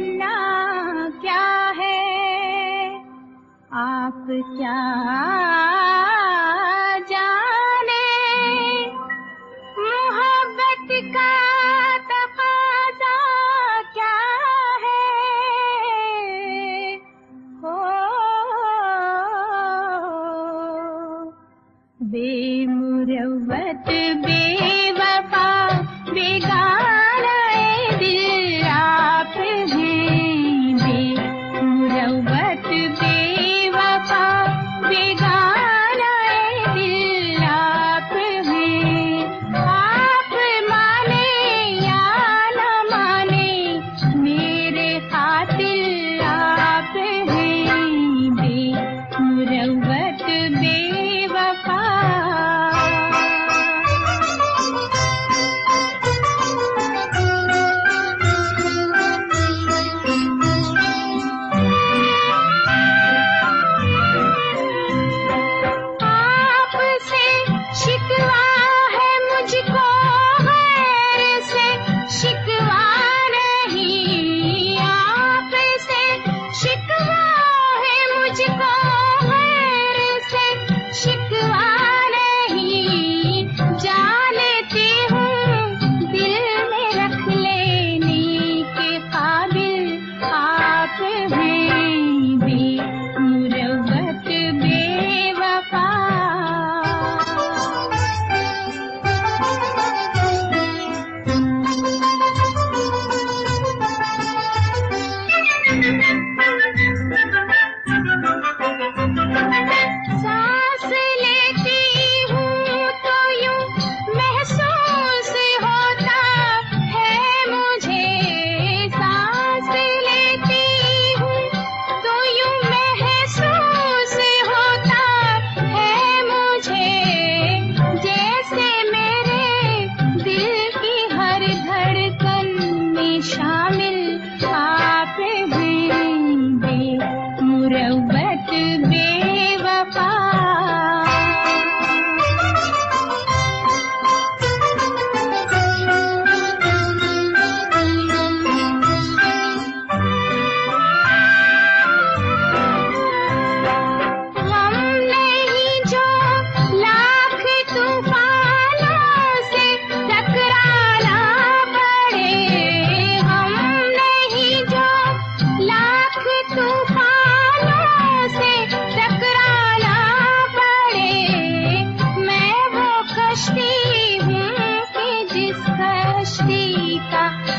बनना क्या है, आप क्या जाने। मोहब्बत का तकाज़ा क्या है, हो बेमुरव्वत बेवफा बेगाना दिल आप हैं। बेमुरव्वत बेवफा बेगाना दिल आप हैं। आप माने या न माने मेरे खातिर आप हैं। बेमुरव्वत बेवफा का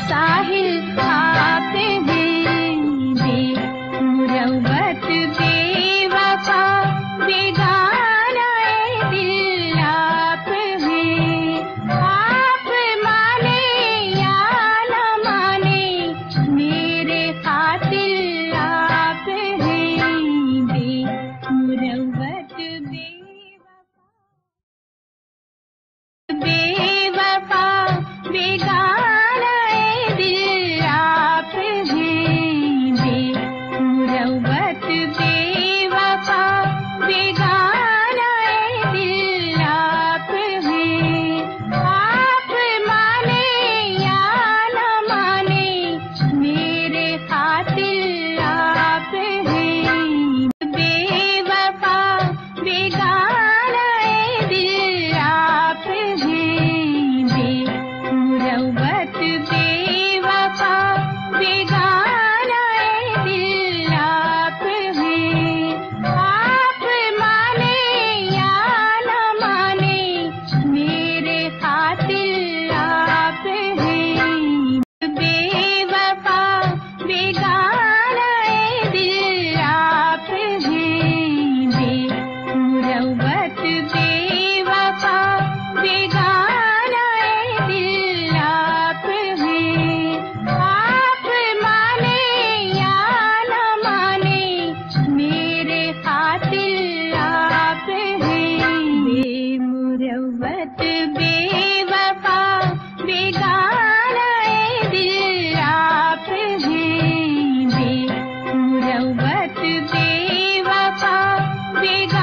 साहिल आप हैं। बेमुरव्वत बेवफा बेगाना दिल आप हैं। आप माने या न माने मेरे खातिर आप हैं। बेमुरव्वत बेवफा बेवफा बेगाना बेमुरव्वत बेवफा बेगाना।